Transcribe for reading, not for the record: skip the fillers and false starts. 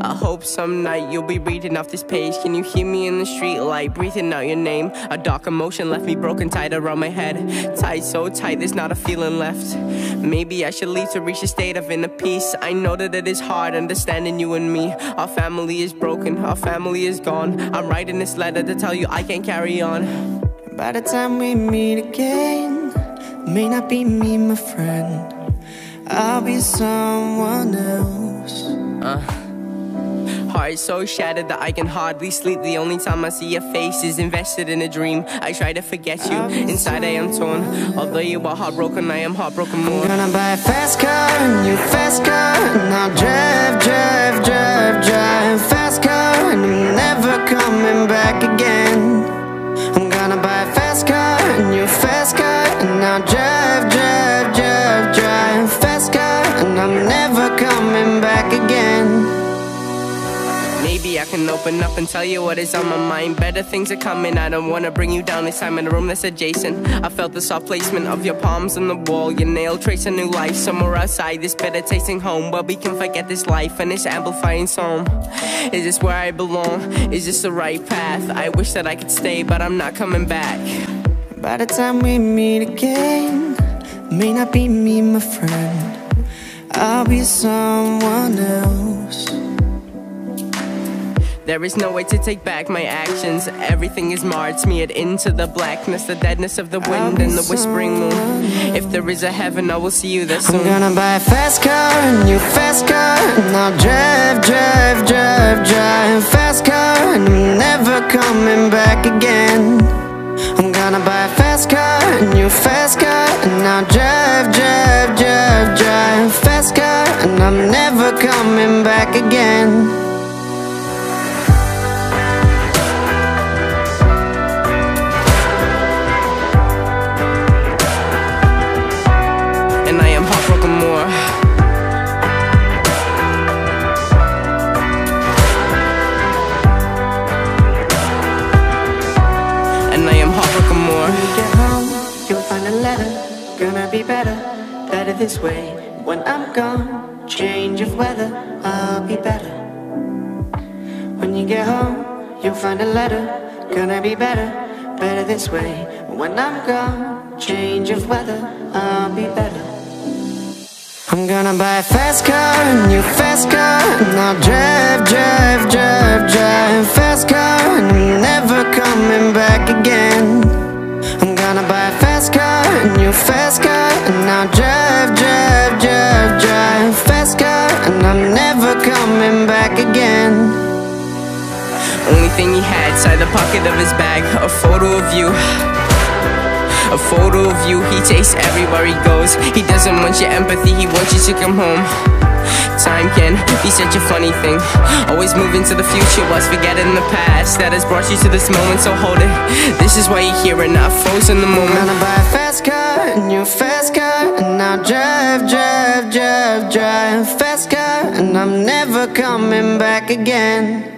I hope some night you'll be reading off this page. Can you hear me in the street light, breathing out your name? A dark emotion left me broken, tied around my head. Tied so tight, there's not a feeling left. Maybe I should leave to reach a state of inner peace. I know that it is hard understanding you and me. Our family is broken, our family is gone. I'm writing this letter to tell you I can't carry on. By the time we meet again, it may not be me, my friend. I'll be someone else. Heart so shattered that I can hardly sleep. The only time I see your face is invested in a dream. I try to forget you, inside I am torn. Although you are heartbroken, I am heartbroken more. I'm gonna buy a fast car, a new fast car, and I'll drive, drive, drive, drive. Fast car, and I'm never coming back again. I'm gonna buy a fast car, a new fast car, and I'll drive, drive, drive, drive. Fast car, and I'm never coming back again. Maybe I can open up and tell you what is on my mind. Better things are coming, I don't wanna bring you down. This time in a room that's adjacent, I felt the soft placement of your palms on the wall. Your nail trace a new life somewhere outside this better tasting home, where we can forget this life and this amplifying song. Is this where I belong? Is this the right path? I wish that I could stay, but I'm not coming back. By the time we meet again, it may not be me, my friend. I'll be someone else. There is no way to take back my actions. Everything is marred, smeared into the blackness, the deadness of the wind and the whispering moon. If there is a heaven, I will see you there soon. I'm gonna buy a fast car, a new fast car, and I'll drive, drive, drive, drive. Fast car, and I'm never coming back again. I'm gonna buy a fast car, a new fast car, and I'll drive, drive, drive, drive. Fast car, and I'm never coming back again. Gonna be better, better this way. When I'm gone, change of weather, I'll be better. When you get home, you'll find a letter. Gonna be better, better this way. When I'm gone, change of weather, I'll be better. I'm gonna buy a fast car, a new fast car, and I'll drive, drive, drive, drive. Fast car, and I'm never coming back again. I'm gonna buy a fast car, a new fast car, and I'll drive, drive, drive, drive. Fast car, and I'm never coming back again. Only thing he had inside the pocket of his bag, a photo of you. A photo of you, he takes everywhere he goes. He doesn't want your empathy, he wants you to come home. Time can be such a funny thing, always moving to the future whilst forgetting the past that has brought you to this moment, so hold it. This is why you're here and not frozen in the moment. I'm gonna buy a fast car, a new fast car, and I'll drive, drive, drive, drive. Fast car, and I'm never coming back again.